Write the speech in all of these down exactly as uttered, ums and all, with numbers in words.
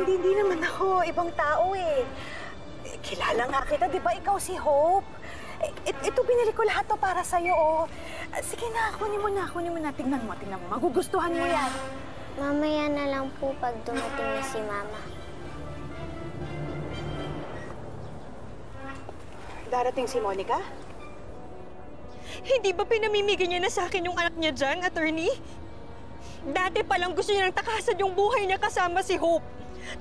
Hindi, hindi naman ako. Ibang tao eh. Kilala nga kita, di ba? Ikaw si Hope. It, ito, binili ko lahat to para sa'yo, oh. Sige na, kunin mo na, kunin mo na. Tingnan mo, tingnan mo. Magugustuhan mo yan. Mamaya na lang po pag dumating na si Mama. Darating si Monica? Hindi ba pinamimigay niya na sa akin yung anak niya dyan, attorney? Dati palang gusto niya nang takasan yung buhay niya kasama si Hope.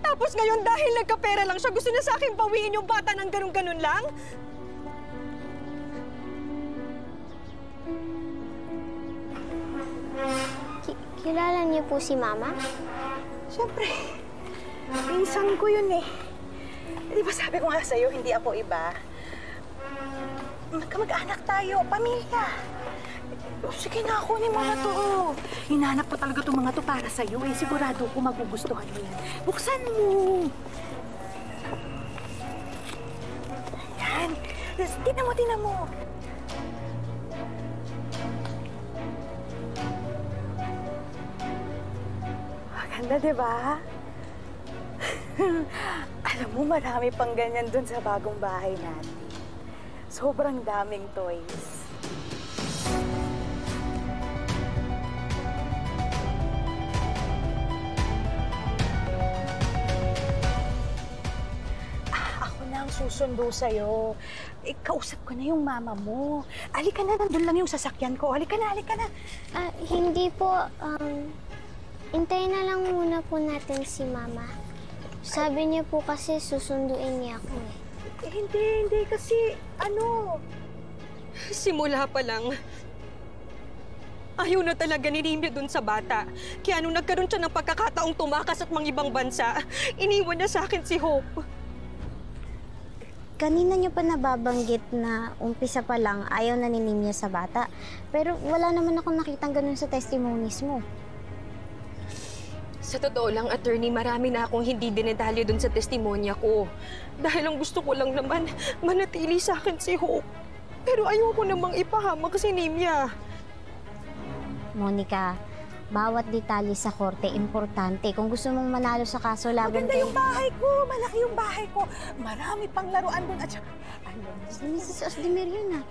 Tapos ngayon, dahil nagkapera lang siya, gusto niya sa akin bawiin yung bata ng ganun-ganun lang? Kilala niyo po si Mama? Siyempre. Pinsan ko yun eh. Di ba sabi ko nga sa'yo, hindi ako iba? Magkamag-anak tayo, pamilya. Sige na, kunin mo na to. Hinahanap ko talaga itong mga to para sa'yo eh. Sigurado ko magugustuhan mo yan. Buksan mo! Ayan. Tignan mo, tignan mo. Ganda, di ba? Alam mo, marami pang ganyan dun sa bagong bahay natin. Sobrang daming toys. Ah, ako na ang susundo sa'yo. Eh, kausap ko na yung mama mo. Halika na, nandun lang yung sasakyan ko. Halika na, halika na. Uh, hindi po, um... Hintayin na lang muna po natin si Mama. Sabi niya po kasi susunduin niya ako eh. Eh hindi, hindi kasi ano... Simula pa lang, ayaw na talaga ni Rimya dun sa bata. Kaya nung nagkaroon siya ng pagkakataong tumakas at mga ibang bansa, iniwan niya sa akin si Hope. Kanina niyo pa nababanggit na umpisa pa lang ayaw na ni Rimya sa bata. Pero wala naman akong nakitang ganun sa testimonies mo. Sa totoo lang, attorney, marami na akong hindi dinedalyo dun sa testimonya ko. Dahil ang gusto ko lang naman, manatili sa akin si Hope. Pero ayoko namang ipahamak si Rimya. Monica, bawat detalye sa korte, importante. Kung gusto mong manalo sa kaso, laban kayo. Maganda yung bahay ko! Malaki yung bahay ko! Marami pang laruan dun at saka... Ano? Missus Osdemir yun ah.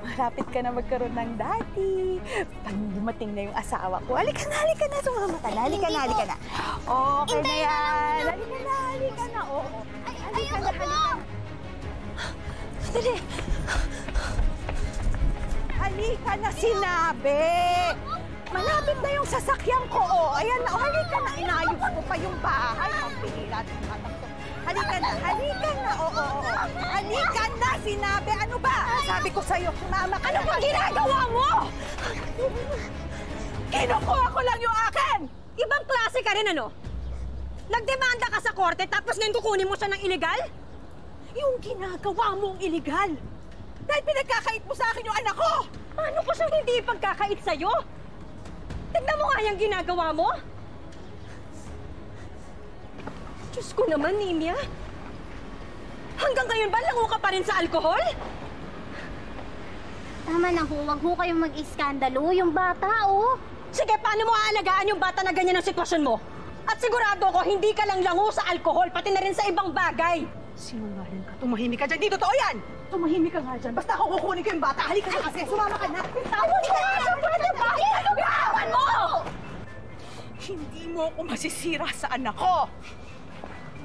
Malapit ka na magkaroon ng dati. Pag dumating na yung asawa ko, halika na, halika na, sumama ka na, halika na, halika na. Okay na yan. Halika na, halika na, oo. Halika na, halika na. Dali. Halika na sinabi. Malapit na yung sasakyan ko, oo. Ayan na, halika na, inayos ko pa yung bahay. Ang pihilat, matakot. Halika na, halika na, oo, halika na, sinabi, ano ba? Sabi ko sa'yo, Mama, ano ba ginagawa mo? Kinukuha ko lang yung akin! Ibang klase ka rin, ano? Nagdemanda ka sa korte, tapos ngayon kukunin mo siya ng illegal? Yung ginagawa mong illegal! Dahil pinagkakait mo sa akin yung anak ko! Paano ko siyang hindi ipagkakait sa'yo? Tignan mo nga yung ginagawa mo! Diyos ko naman, Rimya. Hanggang ngayon ba, lango ka pa rin sa alkohol? Tama na ho, huwag ho kayong mag-iskandalo. Yung bata, oh. Sige, paano mo aalagaan yung bata na ganyan ang sitwasyon mo? At sigurado ko, hindi ka lang lango sa alkohol, pati na rin sa ibang bagay. Sinungaling ka. Tumahimik ka dyan. Di totoo yan! Tumahimik ka nga dyan. Basta ako kukunin ko yung bata. Halika na kasi. Sumama ka na. Tawag ka na! Sumama ka na! Ano bitawan mo? Hindi mo ako masisira sa anak ko.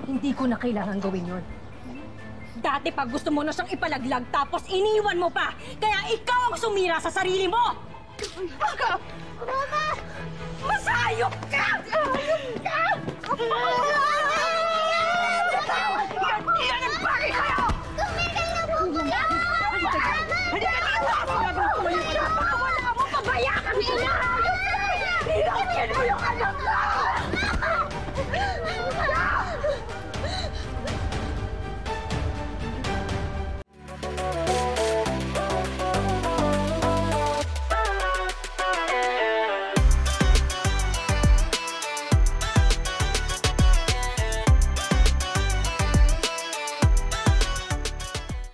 Hindi ko na kailangan gawin yun. Dati pa gusto mo na siyang ipalaglag, tapos iniwan mo pa. Kaya ikaw ang sumira sa sarili mo! Baka! Mama!